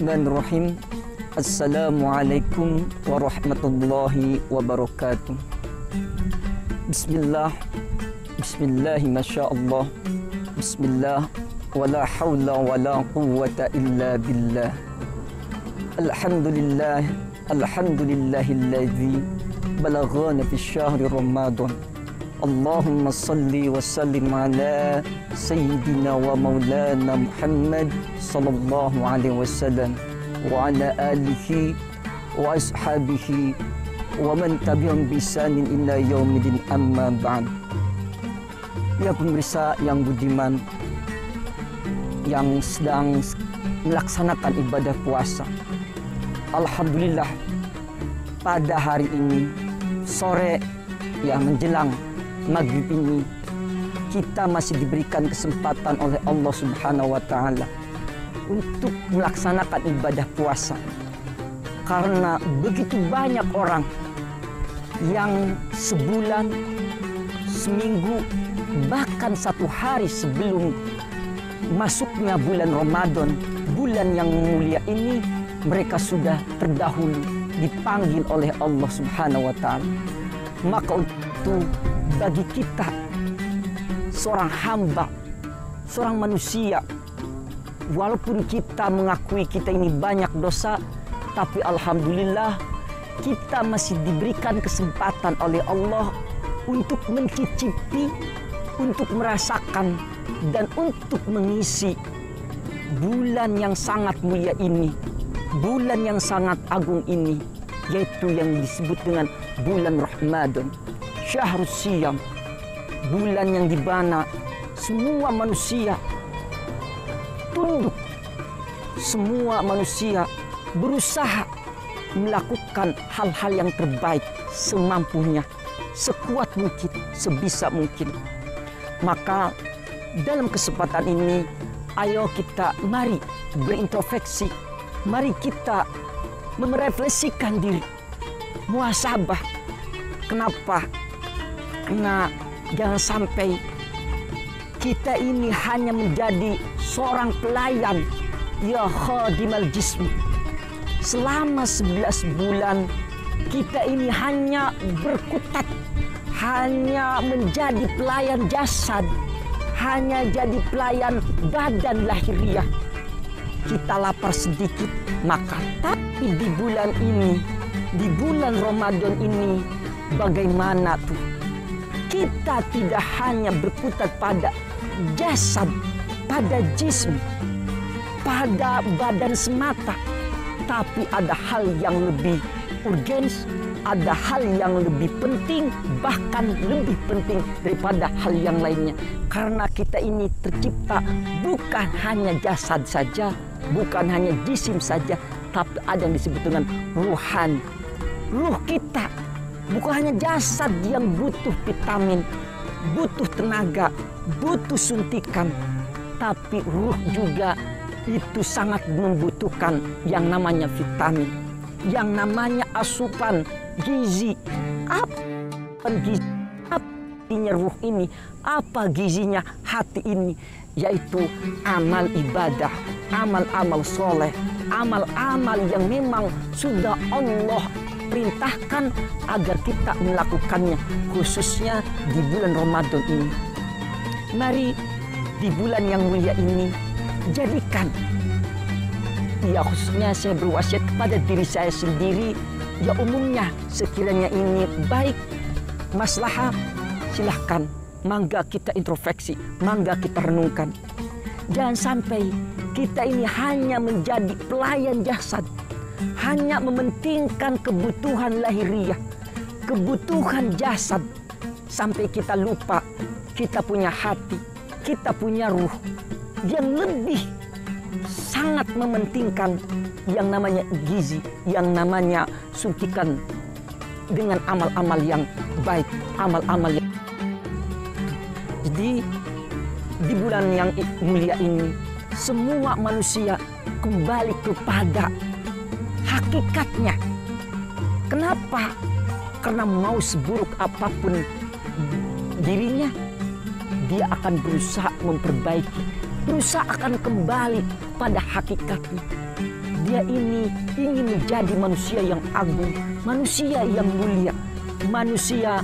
Bismillahirrahmanirrahim. Assalamualaikum warahmatullahi wabarakatuh. Bismillah. Bismillah, masyaallah. Bismillah. Wala hawla wala quwwata illa billah. Alhamdulillah. Alhamdulillahilladzi balaghana fi syahri Ramadan. Allahumma salli wa sallim ala Sayyidina wa maulana Muhammad sallallahu alaihi wasallam wa ala alihi wa ashabihi wa man tabi'un bisanin ila yaumidin, amma ba'd. Ya pemirsa yang budiman, yang sedang melaksanakan ibadah puasa, alhamdulillah pada hari ini sore yang menjelang maghrib ini kita masih diberikan kesempatan oleh Allah Subhanahu wa Ta'ala untuk melaksanakan ibadah puasa, karena begitu banyak orang yang sebulan, seminggu, bahkan satu hari sebelum masuknya bulan Ramadan, bulan yang mulia ini, mereka sudah terdahulu dipanggil oleh Allah Subhanahu wa Ta'ala. Maka untuk bagi kita, seorang hamba, seorang manusia, walaupun kita mengakui kita ini banyak dosa, tapi alhamdulillah kita masih diberikan kesempatan oleh Allah untuk mencicipi, untuk merasakan, dan untuk mengisi bulan yang sangat mulia ini, bulan yang sangat agung ini, yaitu yang disebut dengan bulan Ramadan, syahrus siyam, bulan yang di mana semua manusia tunduk, semua manusia berusaha melakukan hal-hal yang terbaik semampunya, sekuat mungkin, sebisa mungkin. Maka dalam kesempatan ini, ayo kita mari berintrospeksi, mari kita merefleksikan diri, muhasabah. Kenapa? Karena jangan sampai kita ini hanya menjadi seorang pelayan, ya khadimal jismi. Selama 11 bulan kita ini hanya berkutat, hanya menjadi pelayan jasad, hanya jadi pelayan badan lahiriah. Kita lapar sedikit makan, tapi di bulan ini, di bulan Ramadan ini, bagaimana tuh? Kita tidak hanya berkutat pada jasad, pada jism, pada badan semata, tapi ada hal yang lebih urgens, ada hal yang lebih penting, bahkan lebih penting daripada hal yang lainnya. Karena kita ini tercipta bukan hanya jasad saja, bukan hanya jism saja, tapi ada yang disebut dengan ruhan. Ruh kita bukan hanya jasad yang butuh vitamin, butuh tenaga, butuh suntikan, tapi ruh juga itu sangat membutuhkan yang namanya vitamin, yang namanya asupan gizi. Apa gizinya ruh ini? Apa gizinya hati ini? Yaitu amal ibadah, amal-amal soleh, amal-amal yang memang sudah Allah perintahkan agar kita melakukannya, khususnya di bulan Ramadan ini. Mari di bulan yang mulia ini, jadikan, ya khususnya saya berwasiat kepada diri saya sendiri, ya umumnya sekiranya ini baik, maslahah, silahkan, mangga kita introspeksi, mangga kita renungkan. Jangan sampai kita ini hanya menjadi pelayan jasad, hanya mementingkan kebutuhan lahiriah, kebutuhan jasad, sampai kita lupa kita punya hati, kita punya ruh yang lebih sangat mementingkan yang namanya gizi, yang namanya suntikan dengan amal-amal yang baik, amal-amal yang... Jadi di bulan yang mulia ini, semua manusia kembali kepada hakikatnya. Kenapa? Karena mau seburuk apapun dirinya, dia akan berusaha memperbaiki, berusaha akan kembali pada hakikatnya. Di dia ini ingin menjadi manusia yang agung, manusia yang mulia, manusia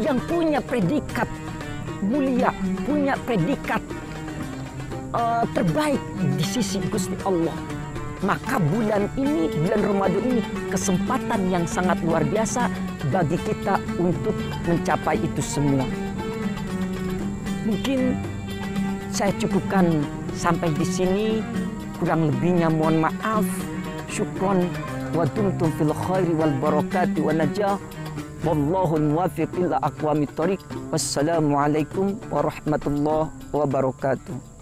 yang punya predikat mulia, punya predikat terbaik di sisi Gusti Allah. Maka bulan ini, bulan Ramadan ini, kesempatan yang sangat luar biasa bagi kita untuk mencapai itu semua. Mungkin saya cukupkan sampai di sini, kurang lebihnya mohon maaf. Syukron wa dumtum fil khairi wal barakati wa najah. Wallahu muwaffiq ila aqwamit thoriq. Wassalamualaikum warahmatullahi wabarakatuh.